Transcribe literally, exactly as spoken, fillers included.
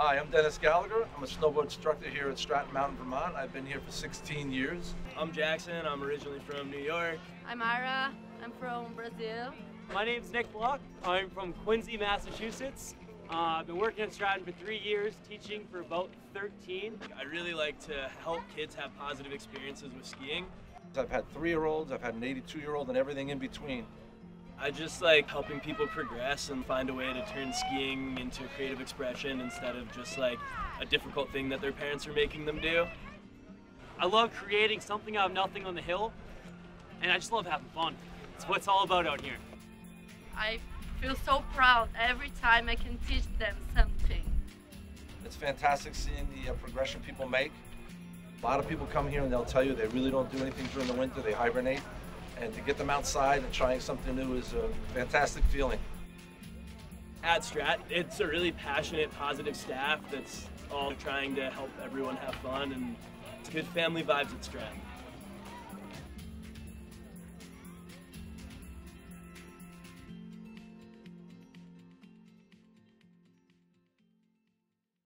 Hi, I'm Dennis Gallagher. I'm a snowboard instructor here at Stratton Mountain, Vermont. I've been here for sixteen years. I'm Jackson. I'm originally from New York. I'm Ira. I'm from Brazil. My name's Nick Block. I'm from Quincy, Massachusetts. Uh, I've been working at Stratton for three years, teaching for about thirteen. I really like to help kids have positive experiences with skiing. I've had three-year-olds, I've had an eighty-two-year-old, and everything in between. I just like helping people progress and find a way to turn skiing into creative expression instead of just like a difficult thing that their parents are making them do. I love creating something out of nothing on the hill, and I just love having fun. It's what it's all about out here. I feel so proud every time I can teach them something. It's fantastic seeing the uh, progression people make. A lot of people come here and they'll tell you they really don't do anything during the winter, they hibernate. And to get them outside and trying something new is a fantastic feeling. At Stratton, it's a really passionate, positive staff that's all trying to help everyone have fun, and it's a good family vibes at Stratton.